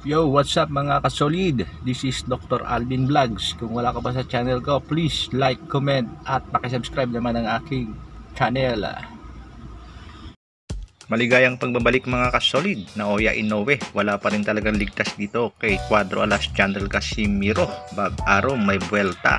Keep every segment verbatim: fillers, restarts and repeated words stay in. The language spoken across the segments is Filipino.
Yo, what's up mga kasolid? This is Doctor Alvin Vlogs. Kung wala ka pa sa channel ko, please like, comment at pakisubscribe naman ang aking channel. Maligayang pagbabalik mga kasolid. Naoya Inoue, wala pa rin talagang ligtas dito kay Cuadro Alas General Casimero. Bob Arum may buwelta.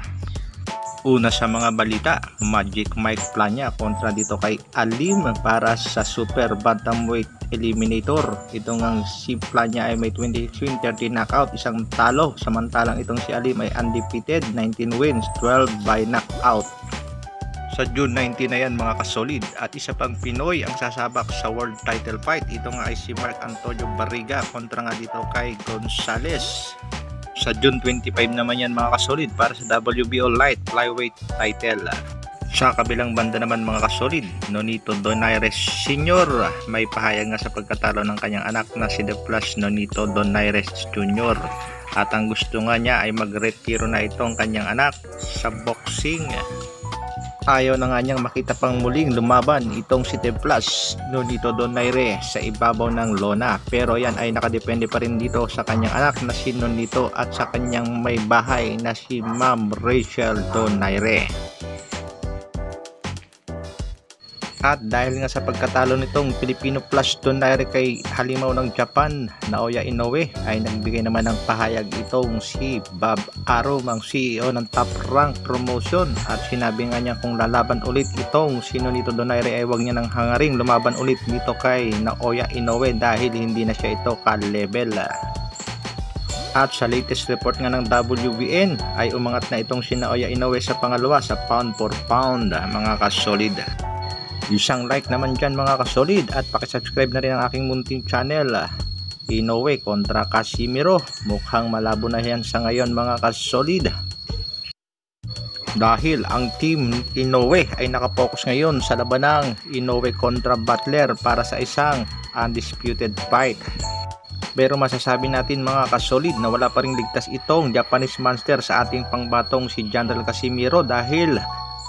Una sa mga balita, Magic Mike Plania kontra dito kay Alim para sa Super Bantamweight Eliminator. Itong ang si Plania ay may twenty-three thirty knockout, isang talo. Samantalang itong si Alim ay undefeated, nineteen wins, twelve by knockout. Sa June nineteenth na yan mga kasolid. At isa pang Pinoy ang sasabak sa world title fight. Ito nga ay si Mark Anthony Barriga kontra nga dito kay Gonzalez. Sa June twenty-fifth naman yan mga kasolid para sa W B O Light Flyweight title. Sa kabilang banda naman mga kasolid, Nonito Donaire Senior may pahayag nga sa pagkatalo ng kanyang anak na si The Flash Nonito Donaire Junior At ang gusto nga niya ay magretiro na itong kanyang anak sa boxing. Ayaw na nga niyang makita pang muling lumaban itong si The Flash Nonito Donaire sa ibabaw ng lona. Pero yan ay nakadepende pa rin dito sa kanyang anak na si Nonito at sa kanyang may bahay na si Ma'am Rachel Donaire. At dahil nga sa pagkatalo nitong Filipino Flash Donaire kay Halimaw ng Japan, Naoya Inoue, ay nagbigay naman ng pahayag itong si Bob Arum, ang C E O ng Top Rank Promotion. At sinabi nga niya kung lalaban ulit itong si Nonito Donaire ay huwag niya ng hangaring lumaban ulit dito kay Naoya Inoue dahil hindi na siya ito ka-level. At sa latest report nga ng W B N ay umangat na itong si Naoya Inoue sa pangalawa sa pound for pound mga kasolid. Isang like naman dyan mga kasolid at pakisubscribe na rin ang aking munting channel. Inoue kontra Casimiro, mukhang malabo na yan sa ngayon mga kasolid. Dahil ang team Inoue ay nakapokus ngayon sa labanang Inoue kontra Butler para sa isang undisputed fight. Pero masasabi natin mga kasolid na wala pa rin ligtas itong Japanese monster sa ating pangbatong si General Casimiro dahil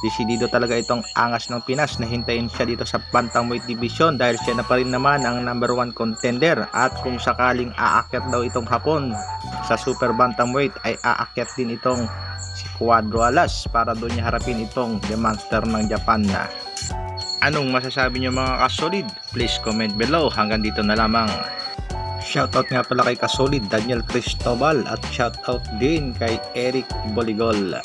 desidido talaga itong angas ng Pinas na hintayin siya dito sa bantamweight division dahil siya na pa rin naman ang number one contender. At kung sakaling aakyat daw itong Hapon sa super bantamweight ay aakyat din itong si Cuadro Alas para doon niya harapin itong the monster ng Japan na. Anong masasabi niyo mga kasolid? Please comment below. Hanggang dito na lamang. Shoutout nga pala kay kasolid Daniel Cristobal at shoutout din kay Eric Boligol.